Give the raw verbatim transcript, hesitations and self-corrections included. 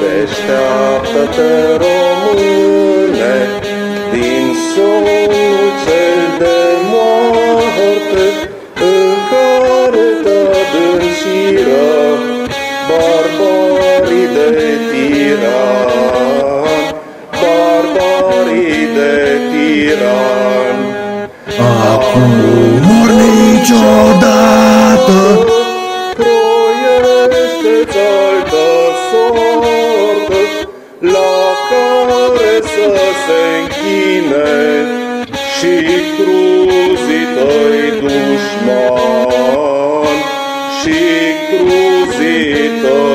Deșteaptă-te, române, din somnul cel de moarte în care te adânciră barbarii de tiran, barbarii de tiran. Acum urne niciodată proiește-ți altă sortă la care să se închine și cruzii tăi dușmani, și cruzii tăi.